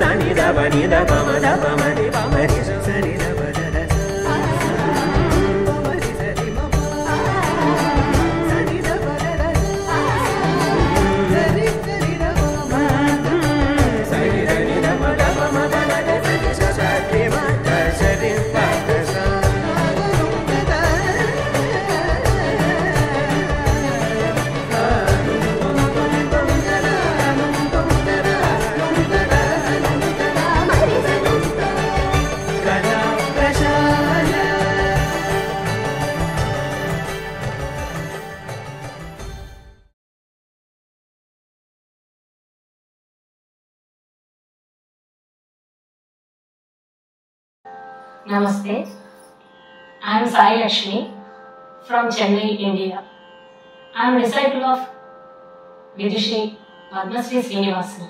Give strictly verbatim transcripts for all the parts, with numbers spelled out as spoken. sani da ba ni da ba ma da ba ma ni ba ma ni sa ni da ba da da ba ma ni sa ni ma ba sani da ba da da sa ni sa ni da ba ma sa ni da ni da ba da ba ma da da da sa sa ni ma da sa ni pa da sa Namaste, I am Sailakshmi from Chennai, India. I am a disciple of Vidushi Padmasri Srinivasan.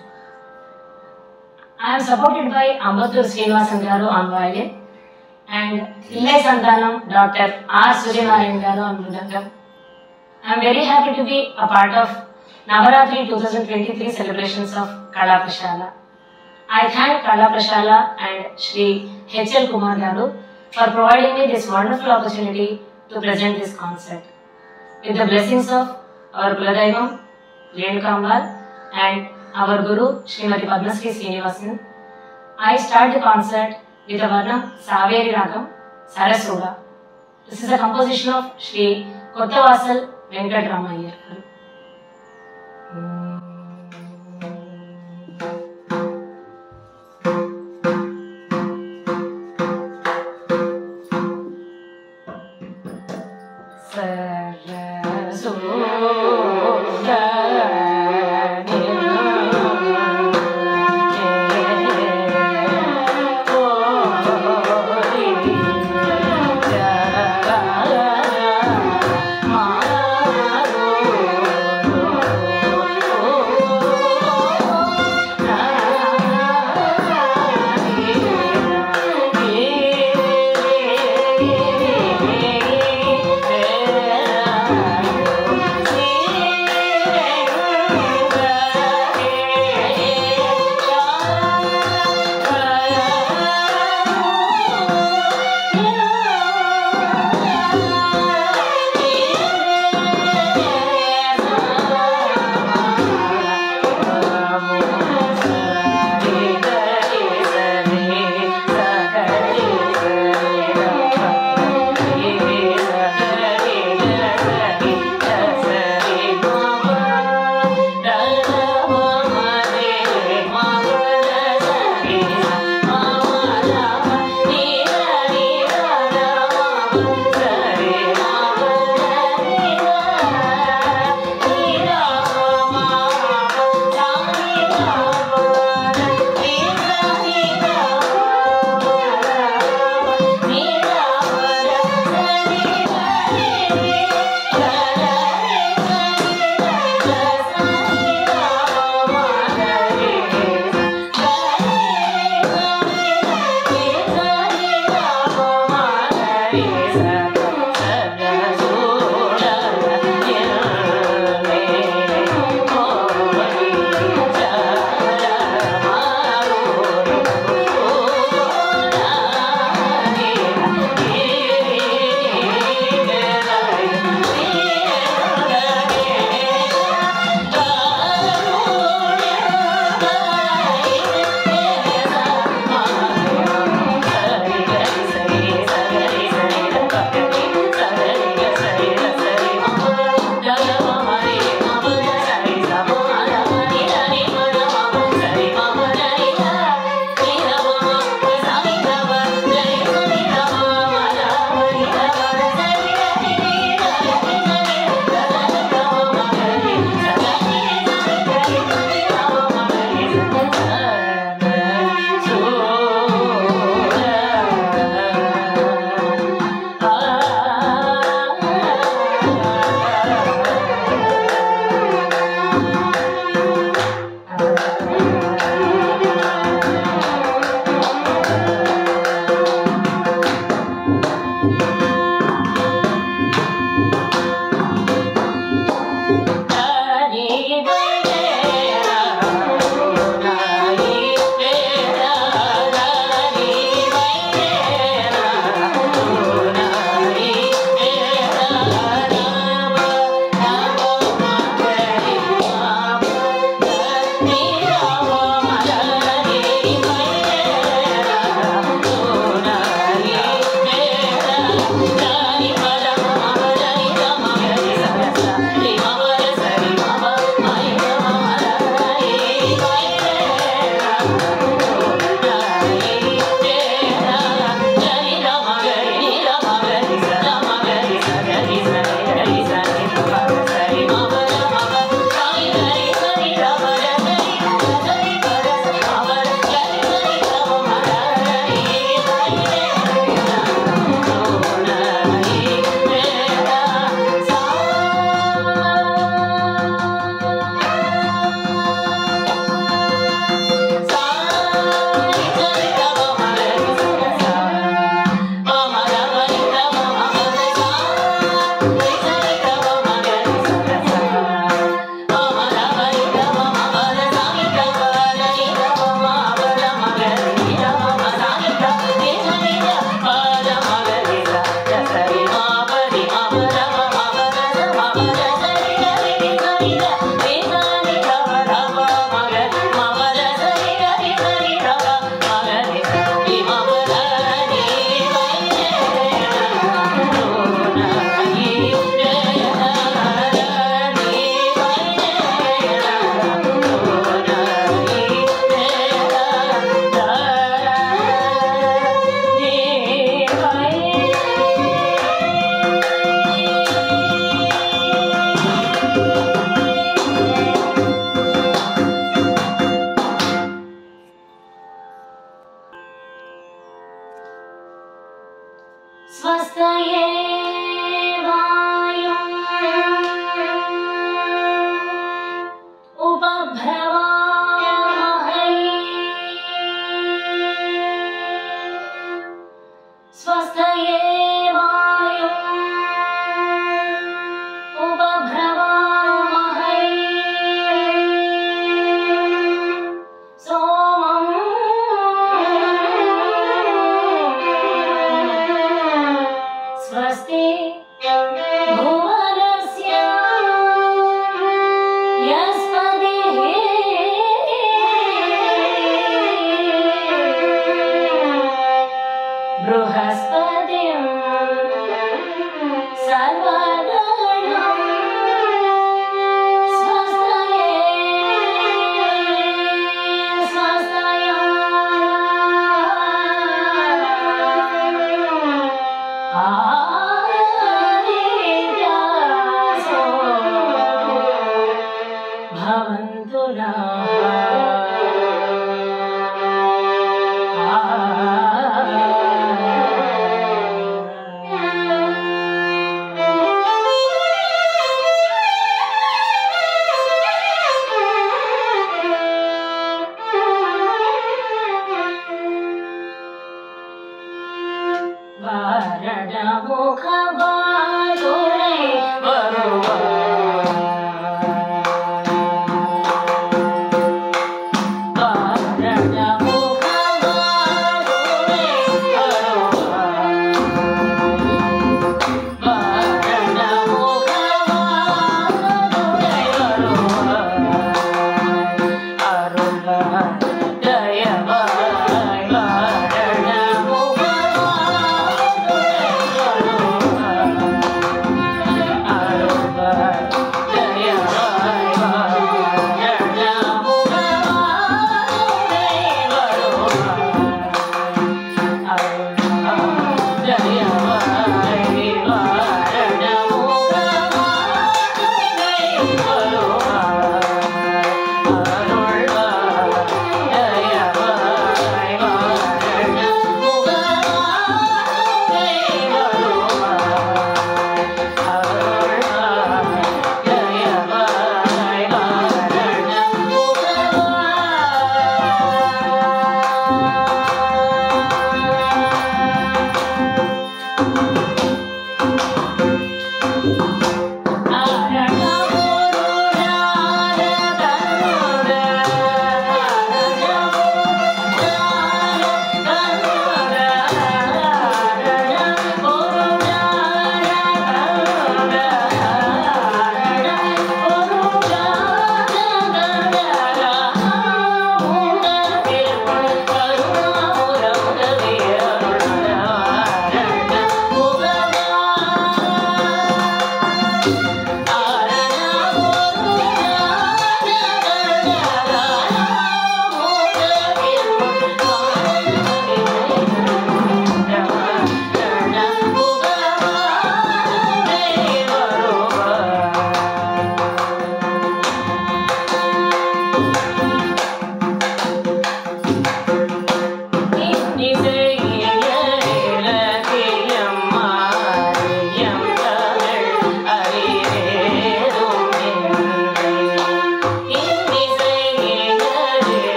I am supported by Ambathur Srinivasan Gauru Anvayal and Thillaisthanam Doctor R. Suryanarayanan Gauru. I am very happy to be a part of Navaratri twenty twenty-three celebrations of Kala Prashala. I thank Kala Prashala and Sri H. L. Kumar Gauru for providing me this wonderful opportunity to present this concert. With the blessings of our Kuladaivam, Grand Kambal and our Guru Srimati Padmasri Srinivasan, I start the concert with a Varnam, Saveri Ragam, Sarasoda. This is a composition of Sri Kothavasal Venkatramayya. Yeah.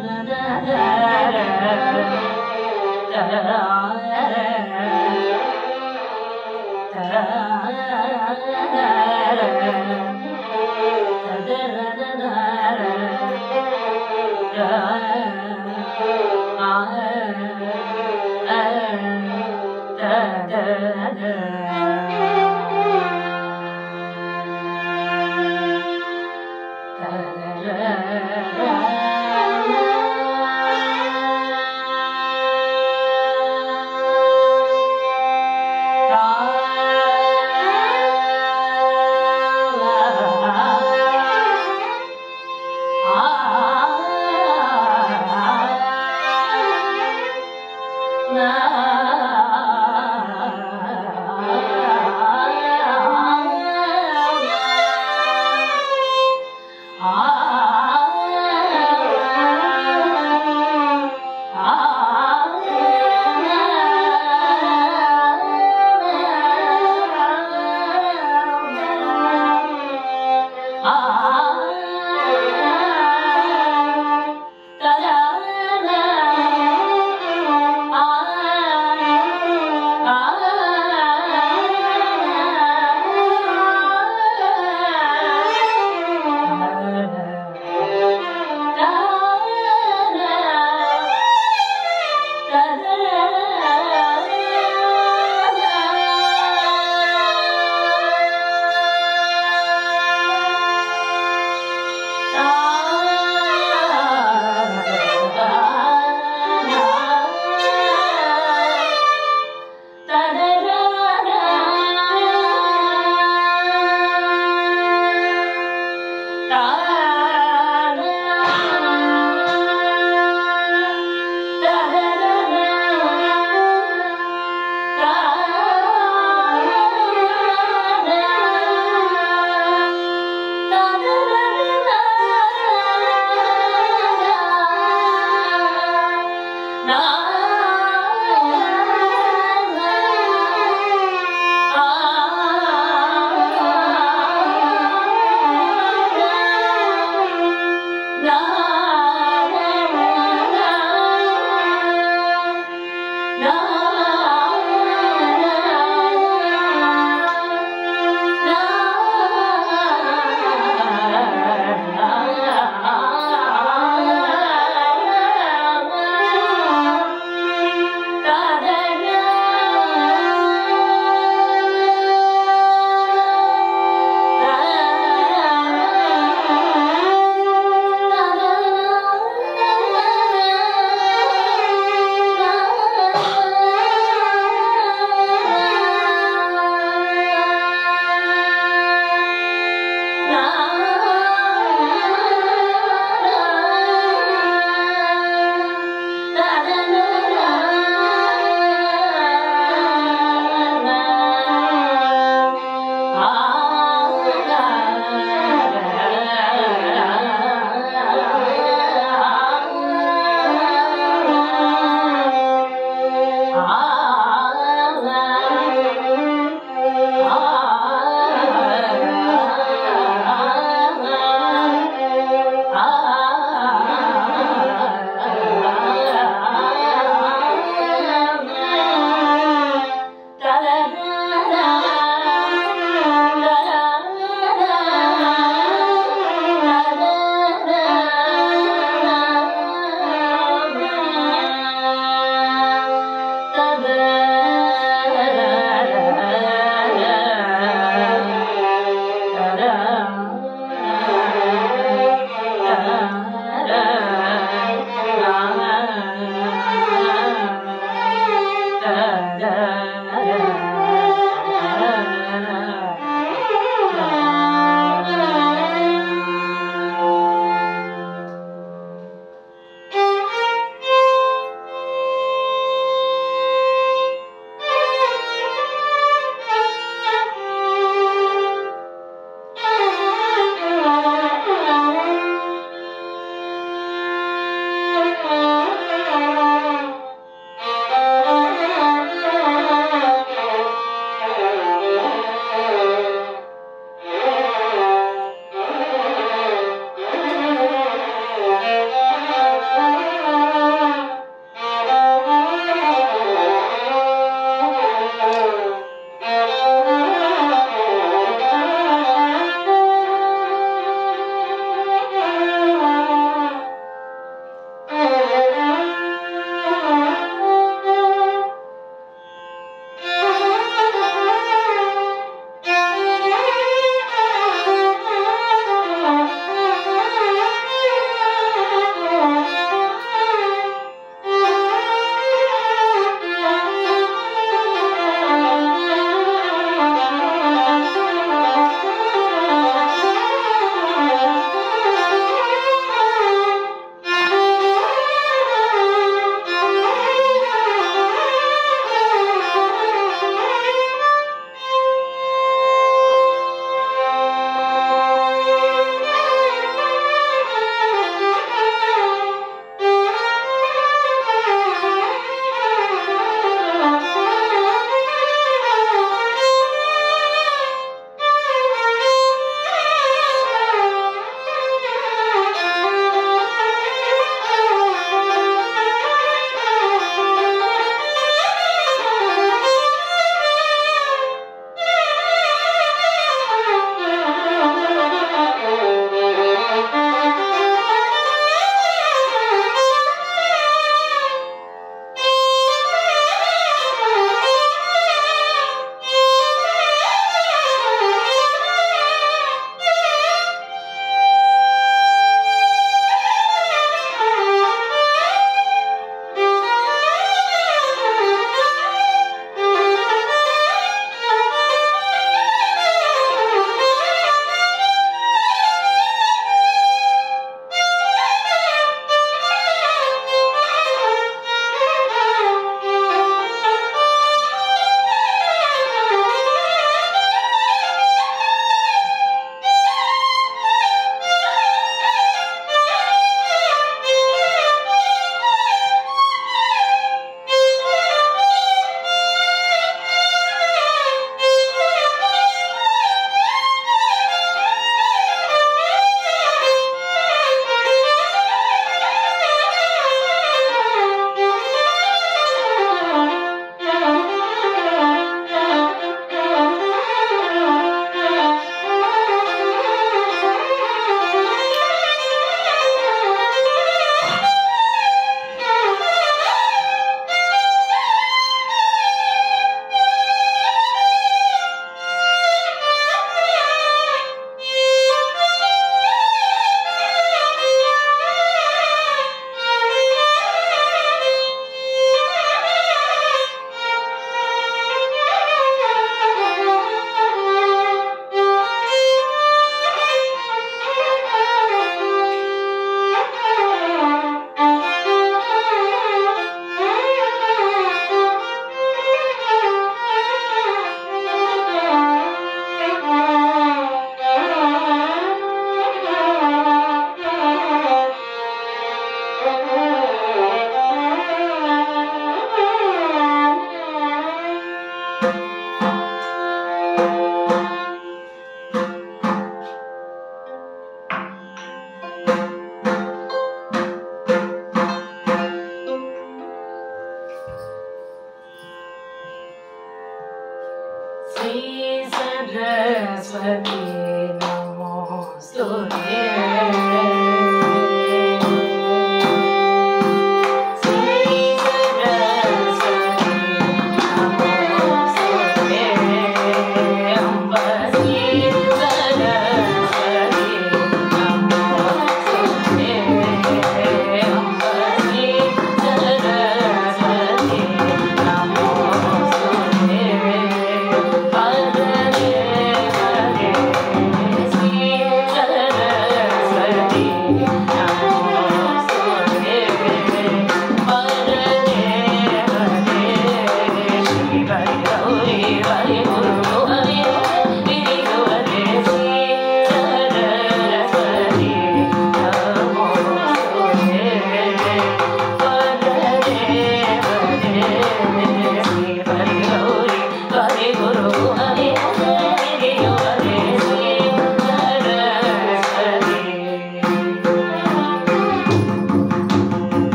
ah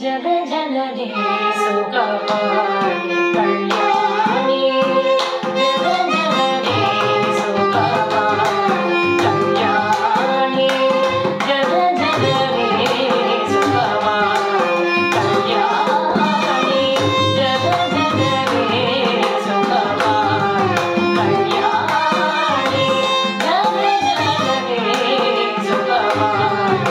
Jagajanani Sukhavani Kalyani Jagajanani Sukhavani Kalyani Jagajanani Sukhavani Kalyani Jagajanani Sukhavani Kalyani Jagajanani Sukhavani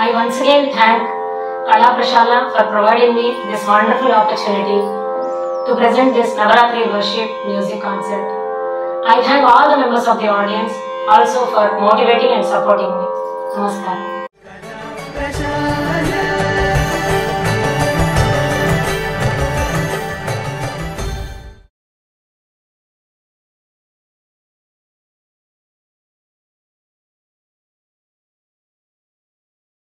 I once again thank Kala Prashala for providing me this wonderful opportunity to present this Navaratri worship music concert. I thank all the members of the audience also for motivating and supporting me. Namaskar.